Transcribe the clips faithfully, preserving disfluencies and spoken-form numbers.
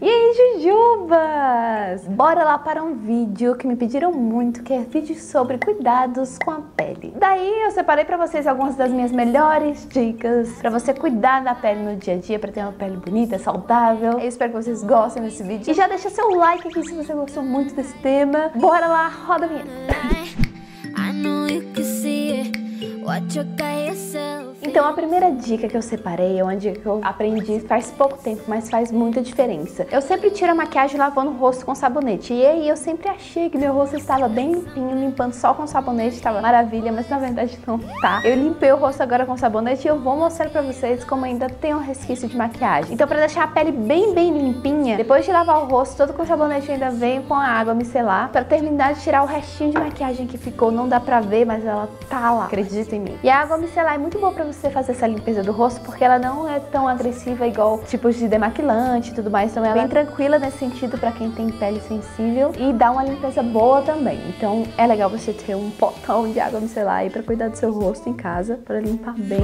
E aí, jujubas! Bora lá para um vídeo que me pediram muito, que é vídeo sobre cuidados com a pele. Daí eu separei para vocês algumas das minhas melhores dicas para você cuidar da pele no dia a dia, para ter uma pele bonita, saudável. Eu espero que vocês gostem desse vídeo. E já deixa seu like aqui se você gostou muito desse tema. Bora lá, roda a vinheta! Então a primeira dica que eu separei é uma dica que eu aprendi faz pouco tempo, mas faz muita diferença. Eu sempre tiro a maquiagem lavando o rosto com sabonete. E aí eu sempre achei que meu rosto estava bem limpinho, limpando só com sabonete, estava maravilha, mas na verdade não tá. Eu limpei o rosto agora com sabonete e eu vou mostrar pra vocês como ainda tem um resquício de maquiagem. Então pra deixar a pele bem, bem limpinha, depois de lavar o rosto todo com sabonete, eu ainda venho com a água micelar pra terminar de tirar o restinho de maquiagem que ficou. Não dá pra ver, mas ela tá lá, acredita em mim. E a água micelar é muito boa pra você você fazer essa limpeza do rosto, porque ela não é tão agressiva igual tipos de demaquilante e tudo mais, então ela é bem tranquila nesse sentido pra quem tem pele sensível e dá uma limpeza boa também. Então é legal você ter um potão de água micelar aí pra cuidar do seu rosto em casa, pra limpar bem.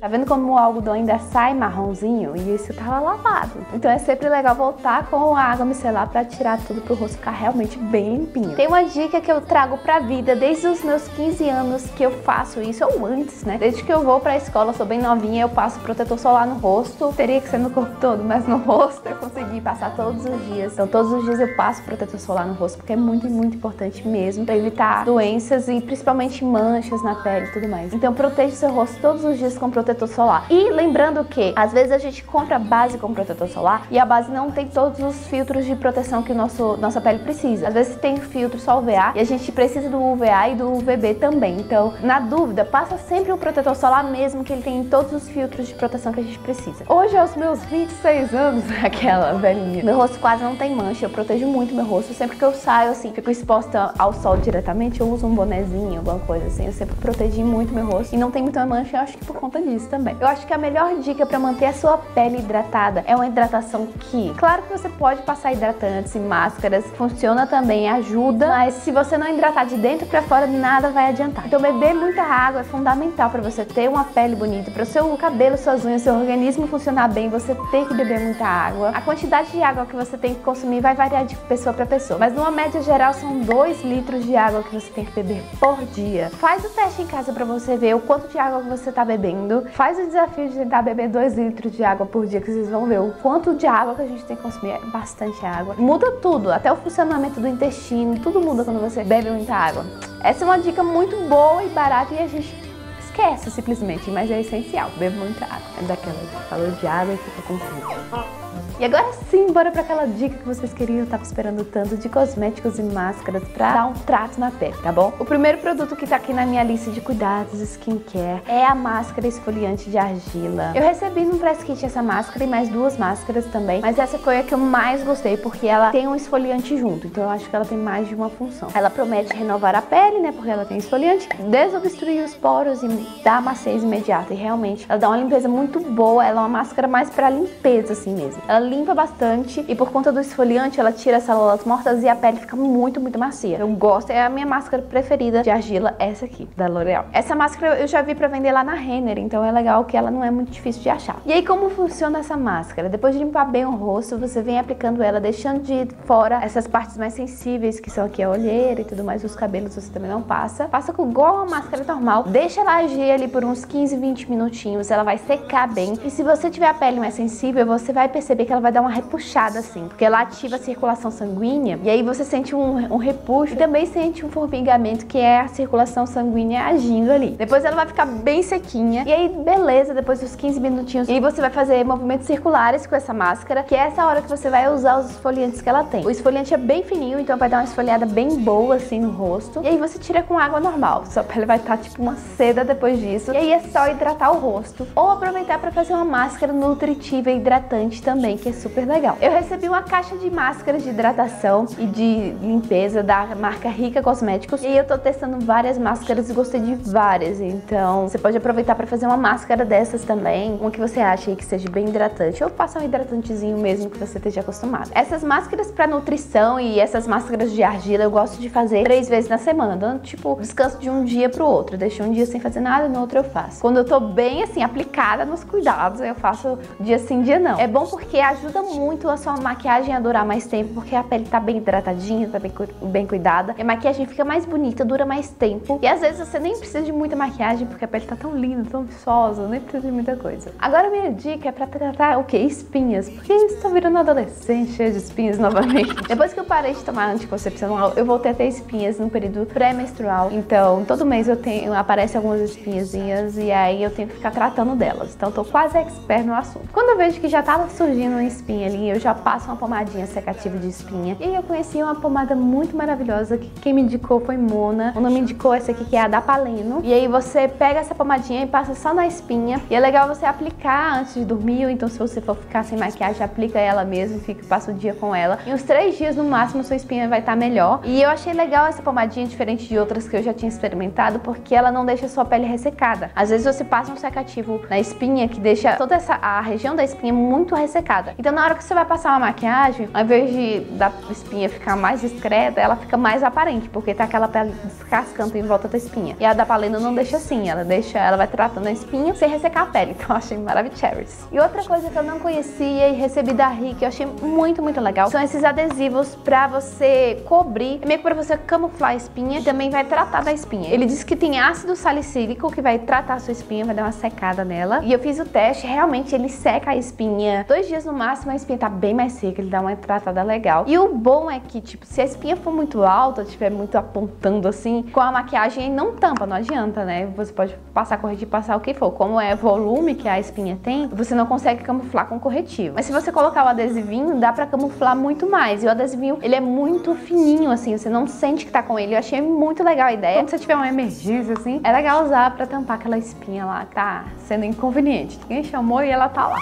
Tá vendo como o algodão ainda sai marronzinho? E isso tava lavado. Então é sempre legal voltar com a água micelar pra tirar tudo pro rosto ficar realmente bem limpinho. Tem uma dica que eu trago pra vida desde os meus quinze anos que eu faço isso, ou antes, né? Desde que eu vou pra escola, eu sou bem novinha, eu passo protetor solar no rosto. Teria que ser no corpo todo, mas no rosto eu consegui passar todos os dias. Então todos os dias eu passo protetor solar no rosto, porque é muito, muito importante mesmo pra evitar doenças e principalmente manchas na pele e tudo mais. Então proteja o seu rosto todos os dias com protetor protetor solar. E lembrando que às vezes a gente compra base com protetor solar e a base não tem todos os filtros de proteção que o nosso, nossa pele precisa. Às vezes tem filtro só U V A e a gente precisa do U V A e do U V B também. Então, na dúvida, passa sempre o protetor solar mesmo, que ele tem todos os filtros de proteção que a gente precisa. Hoje, aos meus vinte e seis anos, aquela velhinha, meu rosto quase não tem mancha, eu protejo muito meu rosto. Sempre que eu saio, assim, fico exposta ao sol diretamente, eu uso um bonezinho, alguma coisa assim, eu sempre protegi muito meu rosto e não tem muita mancha, eu acho que por conta disso também. Eu acho que a melhor dica para manter a sua pele hidratada é uma hidratação que, claro que você pode passar hidratantes e máscaras, funciona também, ajuda, mas se você não hidratar de dentro para fora, nada vai adiantar. Então beber muita água é fundamental para você ter uma pele bonita, para o seu cabelo, suas unhas, seu organismo funcionar bem, você tem que beber muita água. A quantidade de água que você tem que consumir vai variar de pessoa para pessoa, mas numa média geral são dois litros de água que você tem que beber por dia. Faz o teste em casa para você ver o quanto de água que você tá bebendo. Faz o desafio de tentar beber dois litros de água por dia, que vocês vão ver o quanto de água que a gente tem que consumir. É bastante água. Muda tudo, até o funcionamento do intestino, tudo muda quando você bebe muita água. Essa é uma dica muito boa e barata e a gente esquece simplesmente, mas é essencial. Bebe muita água. É daquela que falou de água e fica confuso. E agora sim, bora pra aquela dica que vocês queriam, eu tava esperando tanto, de cosméticos e máscaras pra dar um trato na pele, tá bom? O primeiro produto que tá aqui na minha lista de cuidados skincare é a máscara esfoliante de argila. Eu recebi no press kit essa máscara e mais duas máscaras também, mas essa foi a que eu mais gostei, porque ela tem um esfoliante junto, então eu acho que ela tem mais de uma função. Ela promete renovar a pele, né, porque ela tem esfoliante, desobstruir os poros e dar maciez imediata, e realmente ela dá uma limpeza muito boa, ela é uma máscara mais pra limpeza assim mesmo. Ela limpa bastante e por conta do esfoliante ela tira as células mortas e a pele fica muito, muito macia. Eu gosto, é a minha máscara preferida de argila, essa aqui, da L'Oreal. Essa máscara eu já vi pra vender lá na Renner, então é legal que ela não é muito difícil de achar. E aí, como funciona essa máscara? Depois de limpar bem o rosto, você vem aplicando ela, deixando de fora essas partes mais sensíveis, que são aqui a olheira e tudo mais, os cabelos você também não passa. Passa com igual a máscara normal, deixa ela agir ali por uns quinze, vinte minutinhos, ela vai secar bem. E se você tiver a pele mais sensível, você vai perceber que ela vai dar uma repuxada assim, porque ela ativa a circulação sanguínea e aí você sente um, um repuxo e também sente um formigamento, que é a circulação sanguínea agindo ali. Depois ela vai ficar bem sequinha e aí beleza, depois dos quinze minutinhos, e aí você vai fazer movimentos circulares com essa máscara, que é essa hora que você vai usar os esfoliantes que ela tem. O esfoliante é bem fininho, então vai dar uma esfoliada bem boa assim no rosto, e aí você tira com água normal, sua pele vai estar tipo uma seda depois disso, e aí é só hidratar o rosto ou aproveitar para fazer uma máscara nutritiva e hidratante também, que é super legal. Eu recebi uma caixa de máscaras de hidratação e de limpeza da marca Rica Cosméticos, e eu tô testando várias máscaras e gostei de várias, então você pode aproveitar pra fazer uma máscara dessas também, uma que você acha aí que seja bem hidratante, ou passar um hidratantezinho mesmo que você esteja acostumado. Essas máscaras pra nutrição e essas máscaras de argila eu gosto de fazer três vezes na semana, dando tipo descanso de um dia pro outro, deixo um dia sem fazer nada nada, no outro eu faço. Quando eu tô bem, assim, aplicada nos cuidados, eu faço dia sim, dia não. É bom porque ajuda muito a sua maquiagem a durar mais tempo, porque a pele tá bem hidratadinha, tá bem, bem cuidada. E a maquiagem fica mais bonita, dura mais tempo. E às vezes você nem precisa de muita maquiagem, porque a pele tá tão linda, tão viçosa, nem precisa de muita coisa. Agora minha dica é pra tratar, o quê? Espinhas. Porque eu estou virando adolescente, cheia de espinhas novamente. Depois que eu parei de tomar anticoncepcional, eu voltei a ter espinhas no período pré-menstrual. Então, todo mês eu tenho, aparece algumas espinhazinhas e aí eu tenho que ficar tratando delas. Então, eu tô quase expert no assunto. Quando eu vejo que já tava surgindo uma espinha ali, eu já passo uma pomadinha secativa de espinha. E eu conheci uma pomada muito maravilhosa que quem me indicou foi Mona. O nome indicou essa aqui, que é a Dapaleno. E aí você pega essa pomadinha e passa só na espinha. E é legal você aplicar antes de dormir, ou então se você for ficar sem maquiagem, aplica ela mesmo, fica, passa o dia com ela. Em uns três dias, no máximo, sua espinha vai estar melhor. E eu achei legal essa pomadinha, diferente de outras que eu já tinha experimentado, porque ela não deixa a sua pele ressecada. Às vezes você passa um secativo na espinha que deixa toda essa, a região da espinha muito ressecada. Então na hora que você vai passar uma maquiagem, ao invés de da espinha ficar mais discreta, ela fica mais aparente, porque tá aquela pele descascando em volta da espinha. E a Adapaleno não deixa assim, ela deixa, ela vai tratando a espinha sem ressecar a pele, que eu achei maravilhoso. E outra coisa que eu não conhecia e recebi da Rica, eu achei muito, muito legal, são esses adesivos pra você cobrir, meio que pra você camuflar a espinha, e também vai tratar da espinha. Ele diz que tem ácido salicílico que vai tratar a sua espinha, vai dar uma secada nela. E eu fiz o teste, realmente ele seca a espinha. Dois dias no máximo a espinha tá bem mais seca, ele dá uma tratada legal. E o bom é que, tipo, se a espinha for muito alta, tiver muito apontando assim, com a maquiagem não tampa, não adianta, né? Você pode passar corretivo, passar o que for. Como é volume que a espinha tem, você não consegue camuflar com corretivo. Mas se você colocar o adesivinho, dá pra camuflar muito mais. E o adesivinho, ele é muito fininho, assim, você não sente que tá com ele. Eu achei muito legal a ideia. Quando você tiver uma emergência, assim, é legal usar pra tampar aquela espinha lá que tá sendo inconveniente. Ninguém chamou e ela tá lá.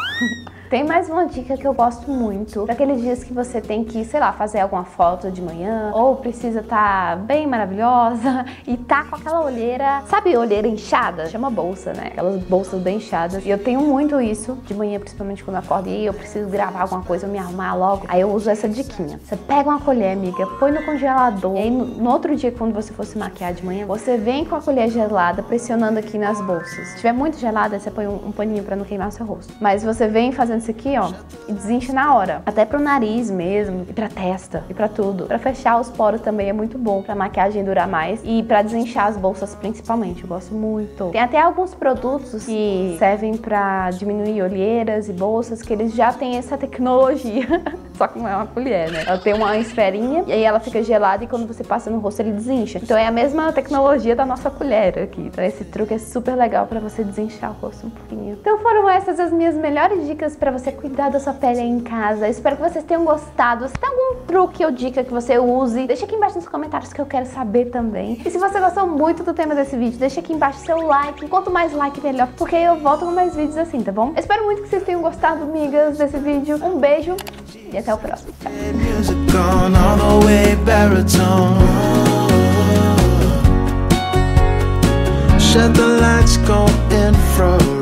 Tem mais uma dica que eu gosto muito, pra aqueles dias que você tem que, sei lá, fazer alguma foto de manhã, ou precisa tá bem maravilhosa e tá com aquela olheira, sabe, olheira inchada? Chama bolsa, né? Aquelas bolsas bem inchadas. E eu tenho muito isso de manhã, principalmente quando eu acordo e eu preciso gravar alguma coisa, eu me arrumar logo. Aí eu uso essa diquinha. Você pega uma colher, amiga, põe no congelador, e aí no, no outro dia, quando você for se maquiar de manhã, você vem com a colher gelada, pressionando aqui nas bolsas. Se tiver muito gelada, você põe um, um paninho pra não queimar seu rosto. Mas você vem fazendo isso aqui, ó, e desincha na hora. Até pro nariz mesmo, e pra testa, e pra tudo. Pra fechar os poros também é muito bom, pra maquiagem durar mais e pra desinchar as bolsas principalmente, eu gosto muito. Tem até alguns produtos que servem pra diminuir olheiras e bolsas, que eles já têm essa tecnologia. Só que não é uma colher, né? Ela tem uma esferinha e aí ela fica gelada e quando você passa no rosto ele desincha. Então é a mesma tecnologia da nossa colher aqui. Então esse truque é super legal pra você desinchar o rosto um pouquinho. Então foram essas as minhas melhores dicas pra você cuidar da sua pele aí em casa. Eu espero que vocês tenham gostado. Se tem algum truque ou dica que você use, deixa aqui embaixo nos comentários que eu quero saber também. E se você gostou muito do tema desse vídeo, deixa aqui embaixo seu like. Quanto mais like, melhor, porque eu volto com mais vídeos assim, tá bom? Eu espero muito que vocês tenham gostado, amigas, desse vídeo. Um beijo e até o próximo. Tchau.